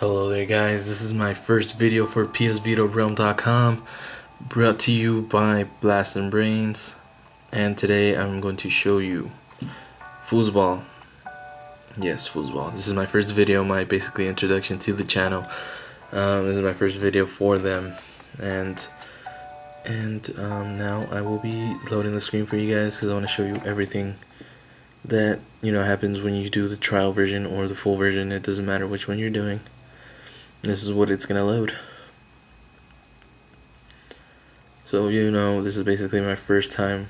Hello there guys, this is my first video for psvitarealm.com, brought to you by BlastinBrainz, and today I'm going to show you FoosBall. Yes, FoosBall. This is my first video, my basically introduction to the channel. This is my first video for them, and now I will be loading the screen for you guys because I want to show you everything that happens when you do the trial version or the full version. It doesn't matter which one you're doing. This is what it's gonna load. So this is basically my first time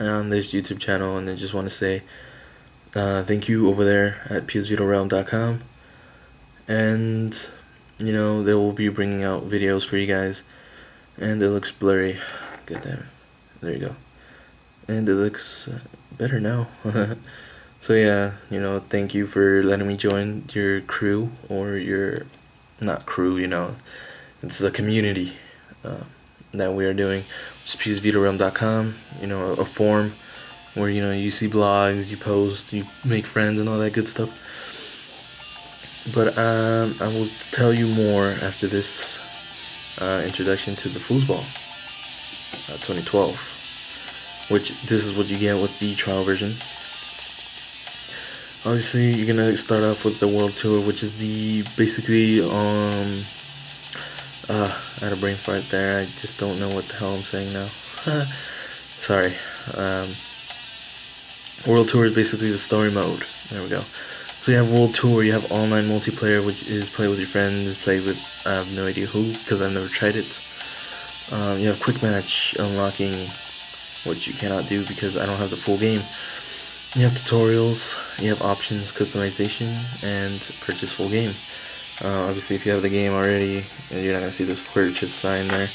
on this YouTube channel, and I just want to say thank you over there at psvitarealm.com, and they will be bringing out videos for you guys. And it looks blurry, god damn it. There you go, and it looks better now. So yeah, thank you for letting me join your crew, or your not crew, it's the community that we are doing, which is psvitarealm.com, a forum where you see blogs, you post, you make friends and all that good stuff. But I will tell you more after this introduction to the FoosBall 2012, which this is what you get with the trial version. Obviously you're gonna start off with the world tour, which is the basically I had a brain fart there, I just don't know what the hell I'm saying now. Sorry. World tour is basically the story mode. There we go. So you have world tour, you have online multiplayer, which is play with your friends, play with I have no idea who because I've never tried it. You have quick match unlocking, which you cannot do because I don't have the full game. You have tutorials, you have options, customization, and purchase full game. Obviously if you have the game already, and you're not going to see this purchase sign there.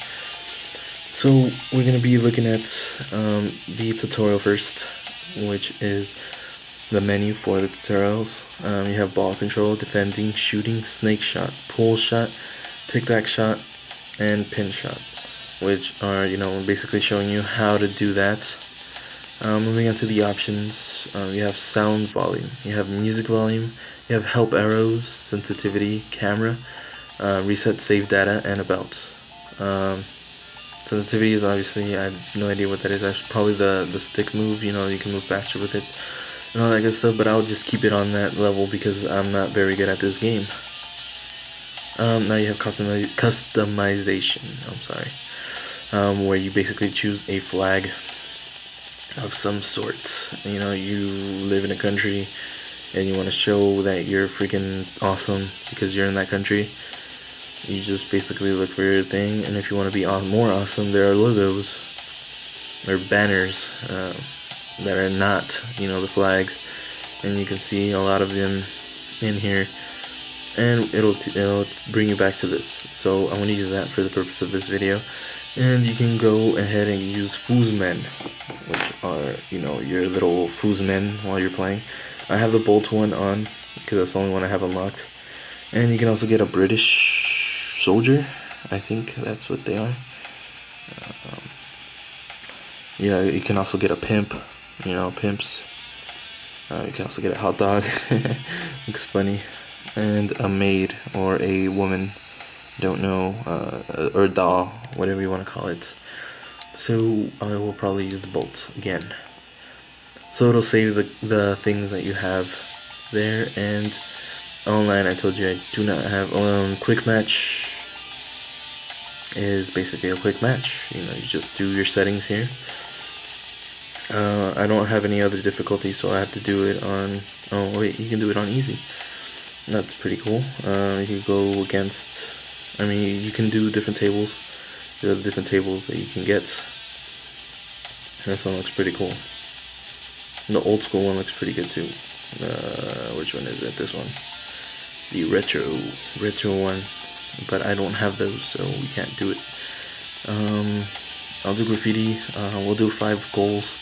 So we're going to be looking at the tutorial first, which is the menu for the tutorials. You have ball control, defending, shooting, snake shot, pull shot, tic-tac shot, and pin shot, which are basically showing you how to do that. Moving on to the options, you have sound volume, you have music volume, you have help arrows, sensitivity, camera, reset, save data, and about. Sensitivity is obviously, I have no idea what that is. That's probably the stick move, you can move faster with it and all that good stuff, but I'll just keep it on that level because I'm not very good at this game. Now you have customization, I'm sorry. Where you basically choose a flag of some sort. You live in a country and you want to show that you're freaking awesome because you're in that country. You just basically look for your thing, and if you want to be more awesome, there are logos or banners that are not, the flags, and you can see a lot of them in here, and it'll bring you back to this. So I'm going to use that for the purpose of this video. And you can go ahead and use foosmen, which are, your little foosmen while you're playing. I have the bolt one on because that's the only one I have unlocked. And you can also get a British soldier, I think that's what they are. Yeah, you can also get a pimp, pimps. You can also get a hot dog. Looks funny. And a maid or a woman, don't know, or doll, whatever you want to call it. So I will probably use the bolts again. So it'll save the things that you have there. And online, I told you I do not have. Quick match is basically a quick match. You just do your settings here. I don't have any other difficulty, so I have to do it on. Oh wait, you can do it on easy. That's pretty cool. You can go against. I mean, you can do different tables. There are different tables that you can get. This one looks pretty cool. The old school one looks pretty good too. Which one is it? This one. The retro one. But I don't have those, so we can't do it. I'll do graffiti. We'll do 5 goals.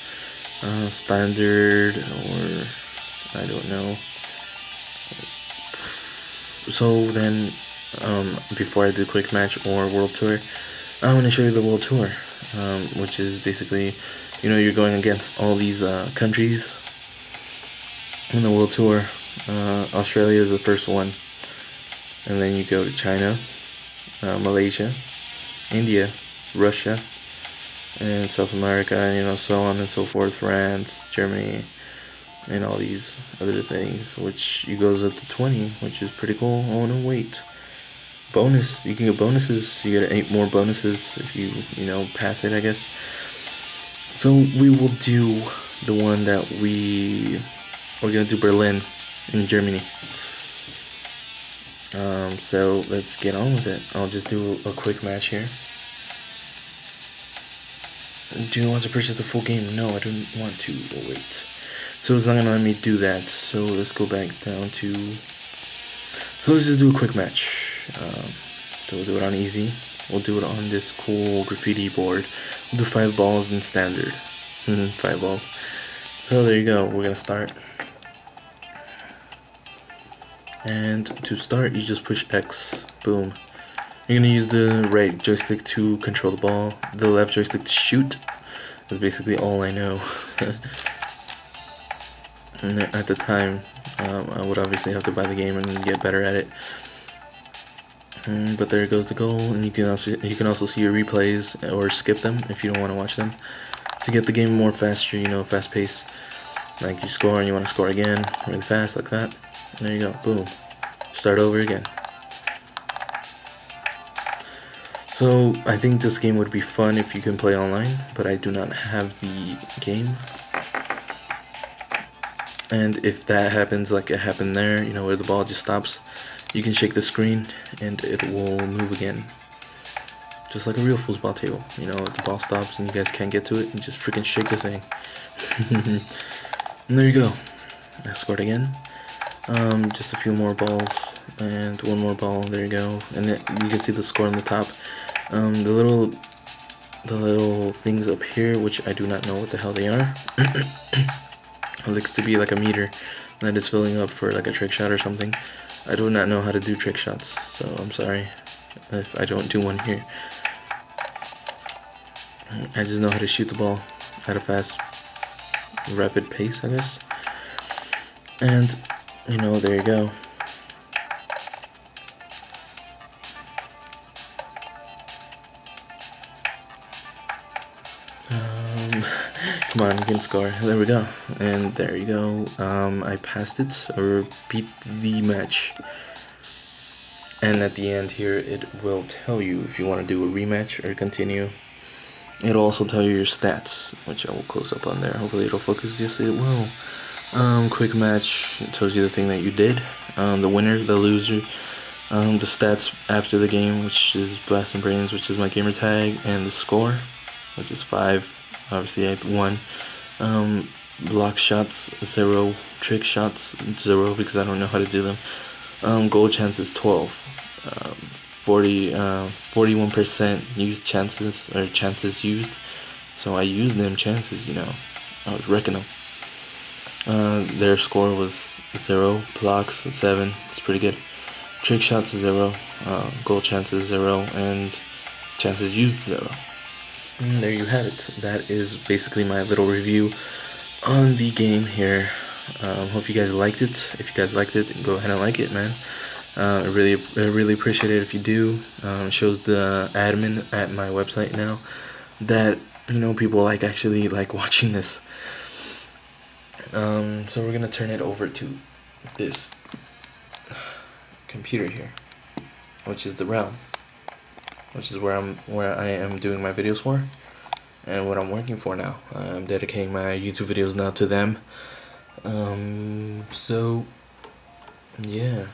Standard, or I don't know. So then, before I do quick match or world tour, I want to show you the world tour, which is basically, you're going against all these countries in the world tour. Australia is the first one, and then you go to China, Malaysia, India, Russia, and South America, and so on and so forth, France, Germany, and all these other things, which you goes up to 20, which is pretty cool. Oh no, wait, bonus, you can get bonuses, you get 8 more bonuses if you pass it, I guess. So we will do the one that we're gonna do Berlin in Germany. So let's get on with it. I'll just do a quick match here. Do you want to purchase the full game? No, I don't want to. Oh, wait. So it's not gonna let me do that. So let's go back down to. So let's just do a quick match. So we'll do it on easy. We'll do it on this cool graffiti board. We'll do 5 balls in standard. 5 balls. So there you go. We're gonna start. And to start, you just push X. Boom. You're gonna use the right joystick to control the ball, the left joystick to shoot. That's basically all I know. And at the time, I would obviously have to buy the game and get better at it. But there goes the goal, and you can also see your replays or skip them if you don't want to watch them. To get the game more faster, fast pace. Like you score and you want to score again really fast like that. There you go, boom. Start over again. So I think this game would be fun if you can play online, but I do not have the game. And if that happens, like it happened there, where the ball just stops, you can shake the screen and it will move again. Just like a real foosball table, if the ball stops and you guys can't get to it, you just freaking shake the thing. And there you go. I scored again. Just a few more balls and 1 more ball. There you go. And you can see the score on the top. The little things up here, which I do not know what the hell they are. It looks to be like a meter that is filling up for like a trick shot or something. I do not know how to do trick shots, so I'm sorry if I don't do one here. I just know how to shoot the ball at a fast, rapid pace, I guess. And there you go. Come on, you can score. There we go. And there you go. I passed it, or beat the match. And at the end here, it will tell you if you want to do a rematch or continue. It'll also tell you your stats, which I will close up on there. Hopefully it'll focus. Yes, it will. Quick match, it tells you the thing that you did, the winner, the loser, the stats after the game, which is BlastinBrainz, which is my gamer tag, and the score, which is 5, obviously I won, block shots 0, trick shots 0 because I don't know how to do them, goal chances 12, 41% used chances, or chances used, so I used them chances, I was wrecking them. Their score was 0, blocks 7, it's pretty good, trick shots 0, goal chances 0, and chances used 0. And there you have it. That is basically my little review on the game here. Hope you guys liked it. If you guys liked it, go ahead and like it, man. I really appreciate it if you do. It shows the admin at my website now that people actually like watching this. So we're gonna turn it over to this computer here, which is the realm, which is where I am doing my videos for, and what I'm working for now. I'm dedicating my YouTube videos now to them. So yeah,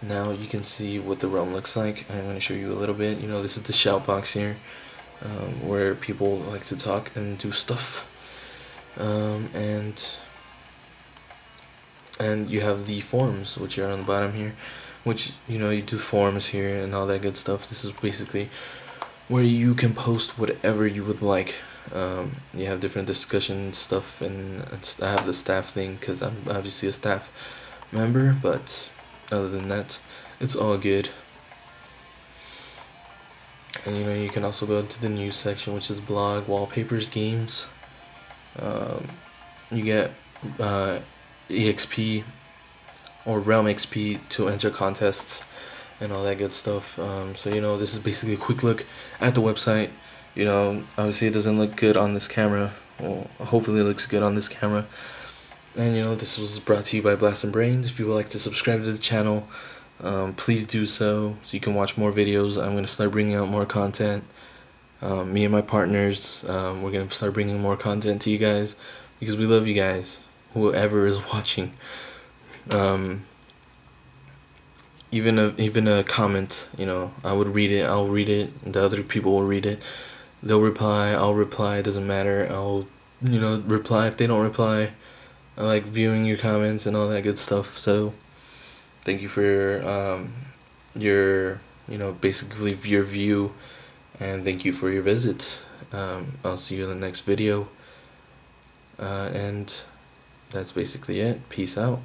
now you can see what the realm looks like. I'm gonna show you a little bit. This is the shout box here, where people like to talk and do stuff. And you have the forms, which are on the bottom here, which you do forms here and all that good stuff. This is basically where you can post whatever you would like. You have different discussion stuff, and I have the staff thing because I'm obviously a staff member, but other than that, it's all good. And you can also go into the news section, which is blog, wallpapers, games. You get EXP, or Realm XP to enter contests and all that good stuff. So you know, this is basically a quick look at the website. You know, obviously it doesn't look good on this camera. Well, hopefully it looks good on this camera. And you know, this was brought to you by BlastinBrainz. If you would like to subscribe to the channel, please do so, so you can watch more videos. I'm going to start bringing out more content. Me and my partners, we're going to start bringing more content to you guys, because we love you guys, whoever is watching. Even a comment, you know, I would read it, I'll read it, and the other people will read it. They'll reply, I'll reply, it doesn't matter. I'll, you know, reply if they don't reply. I like viewing your comments and all that good stuff. So thank you for your, you know, basically your view, and thank you for your visits. I'll see you in the next video, and that's basically it. Peace out.